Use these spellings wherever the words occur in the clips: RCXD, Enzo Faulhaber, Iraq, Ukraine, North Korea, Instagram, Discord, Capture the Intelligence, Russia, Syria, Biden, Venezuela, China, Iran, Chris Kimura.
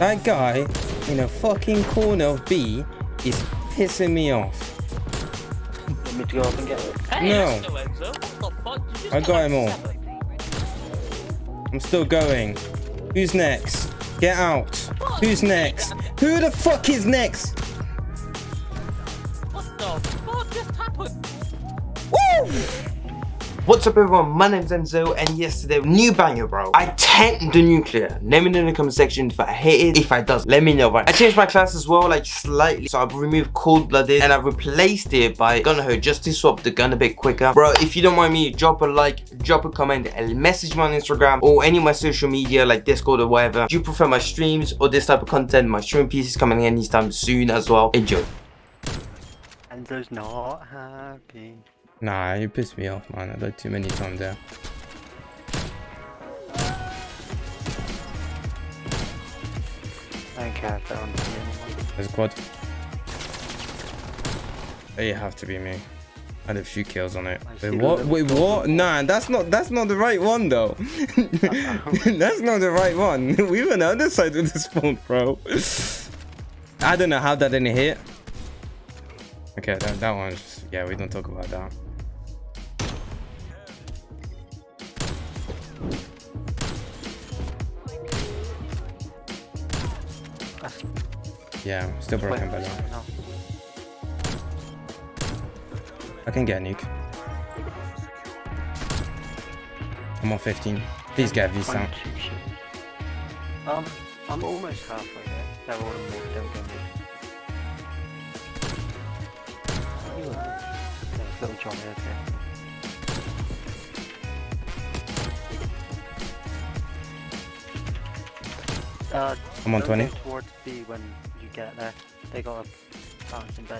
That guy in the fucking corner of B is pissing me off. Want me to go up and get it? Hey, no. What the fuck? I got him all. I'm still going. Who's next? Get out. What? Who's next? Who the fuck is next? What the fuck just happened? Woo! What's up everyone, my name's Enzo and yesterday, new banger bro. I tanked the nuclear. Let me know in the comment section if I hate it, if I does, let me know right. I changed my class as well, like slightly. So I've removed cold-blooded and I've replaced it by gunner just to swap the gun a bit quicker. Bro, if you don't mind me, drop a like, drop a comment and message me on Instagram or any of my social media like Discord or whatever. Do you prefer my streams or this type of content? My stream piece is coming anytime soon as well. Enjoy. Enzo's not happy. Nah, you pissed me off, man. I died too many times there. I don't care if that one's me. There's a quad. They have to be me. I had a few kills on it. Wait, what? Wait, what? Nah, that's not the right one though. That's not the right one. We were on the other side of the spawn, bro. I don't know how that didn't hit. Okay, that one, yeah, we don't talk about that. Yeah, still broken, but no. I can get a nuke. I'm on 15. Please get a V sound. I'm almost halfway there. They're all in mid, don't get me. Little Johnny, okay. I'm on 20. Towards B when you get there. They got a bounce in bait.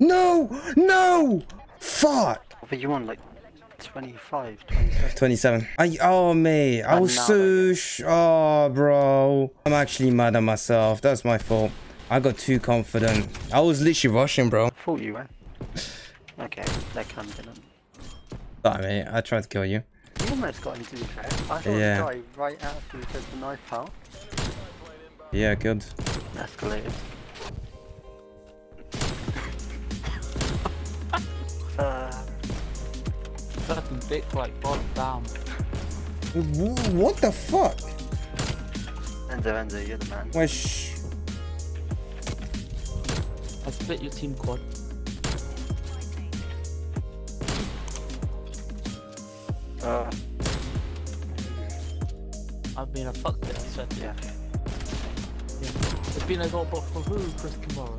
No! No! Fuck! But you on like 25, 27. 27. Oh, mate. I was so... Oh, bro. I'm actually mad at myself. That's my fault. I got too confident. I was literally rushing, bro. I thought you were. Okay, that can didn't. Sorry, mate. I tried to kill you. You almost got into the trap. I thought yeah. You died right after you took the knife out. Yeah, good. Escalated. Fucking dick like bottom down. What the fuck? Enzo, you're the man. Why I split your team quad. I mean, I fucked it, I said yeah. It's been a goal block for who, Chris Kimura?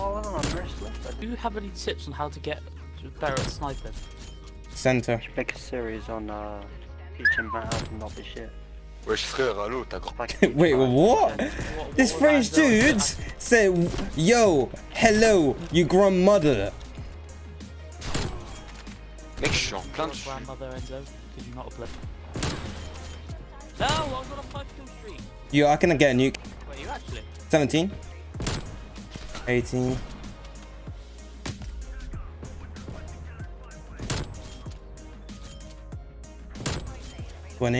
Oh, I don't know, I'm very left. Do you have any tips on how to get better at sniping? Center. Should make a series on teaching Matt how to not be shit. Wait, what? This French dude said, yo, hello, your grandmother. Mec, je suis en plein dessus. No, I'm on a 5-kill streak. Yo, I can get a nuke. Wait, you actually? 17. 18. One.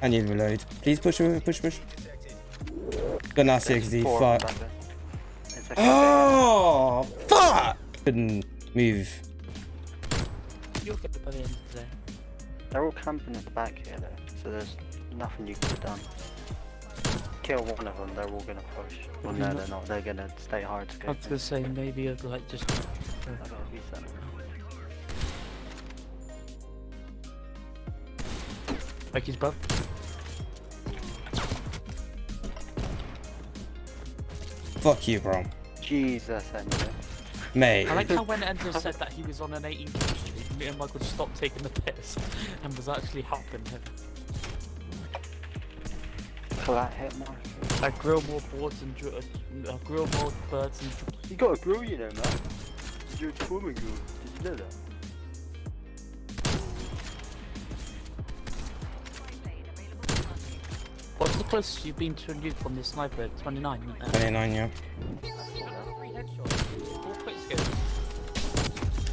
I need reload. Please push. Got an RCXD, fuck. Oh, fuck! Couldn't move. You'll get the buddy in today. They're all camping at the back here though, so there's nothing you could have done. Kill one of them, they're all gonna push. Well, no, they're not. They're gonna stay hard to go. I was gonna say, maybe I'd like just. Like he's buff. Fuck you, bro. Jesus, Enzo. Mate. I like how when Enzo said that he was on an 18-kill streak, me and Michael stopped taking the piss and was actually helping him. flat hit mark. I grill more boards and I grill more birds and you got a grill, you know, man. You're a performing grill. Did you know that? What's the closest you've been to a nuke from this sniper? 29. 29, yeah.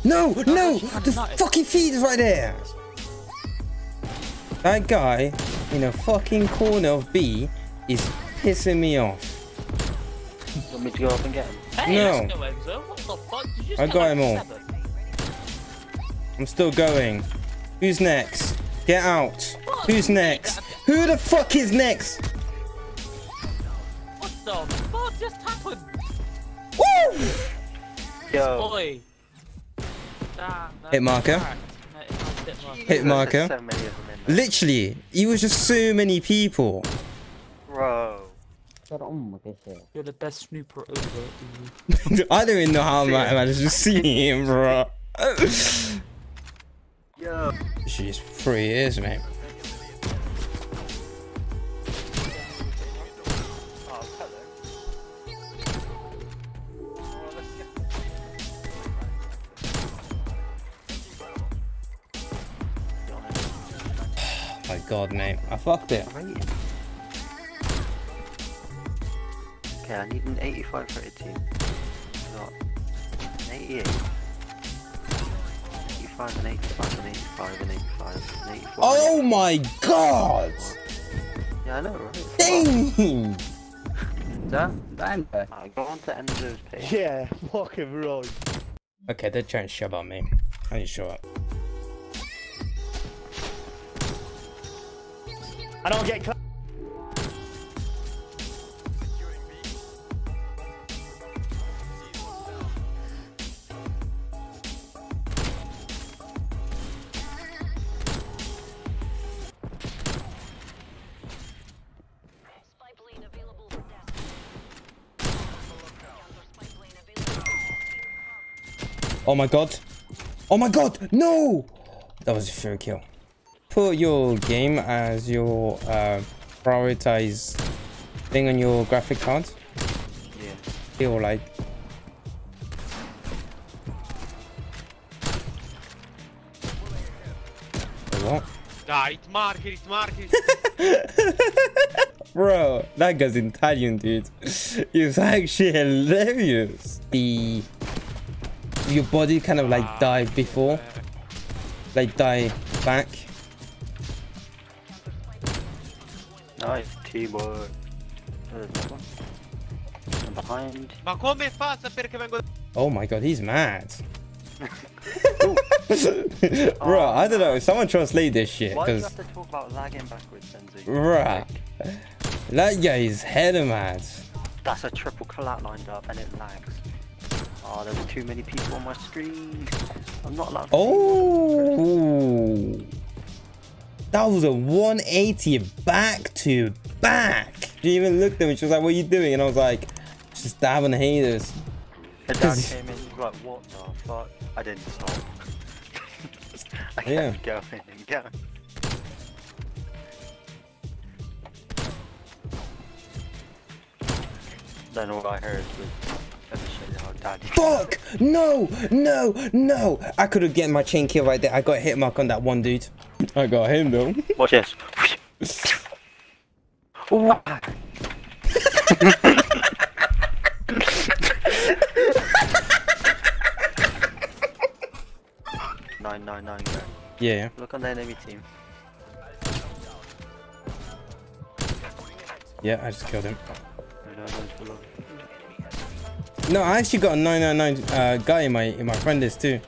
No, no! The fucking feed is right there! That guy in a fucking corner of B is pissing me off. You want me to go up and get him? Hey, no. Let's go, Enzo. What the fuck? Did you just I got him all. I'm still going. Who's next? Get out. What? Who's next? Who the fuck is next? What the fuck just happened? Woo! Yo. Boy. Hit marker. Hit marker. So many of them in there. Literally, it was just so many people. Bro. You're the best snooper over. I don't even know how I managed to see him, bro. Yo. She's 3 years, mate. Oh my god, mate. I fucked it. Okay, I need an 85 for a team. Got an 88. 85 and 85 and 85 and 85 and 85. Oh my god! Yeah, I know, right? Dang! That I got onto Enzo's page. Yeah, fucking wrong. Okay, they're trying to shove on me. I need to show up. I don't get cut. Oh my god. Oh my god. No. That was a fair kill. Put your game as your prioritized thing on your graphic card. Yeah. Feel like. What? Nah, it's marker, it's marker. Bro, that guy's Italian, dude. It's actually hilarious. The your body kind of like dive before, like dive back. Nice teamwork. There's another one. And behind. Ma come faccio perché vengo? Oh my god, he's mad. Bro, I don't know. Someone translate this shit. Why do you have to talk about lagging backwards, Enzo? Right. That guy is hella mad. That's a triple collat lined up and it lags. Oh, there were too many people on my screen. I'm not allowed to. Oh. That was a 180 back to back. She even looked at me. She was like, "What are you doing?" And I was like, "Just dabbing haters." Her dad came in. He was like, "What the fuck?" I didn't stop. I kept going and going. Then all I heard was, "Let me show you how daddy." Fuck! No! No! No! I could have gotten my chain kill right there. I got a hit mark on that one dude. I got him though. Watch this. Nine. Yeah. Look on the enemy team. Yeah, I just killed him. No, I actually got a 999 guy in my friend list too.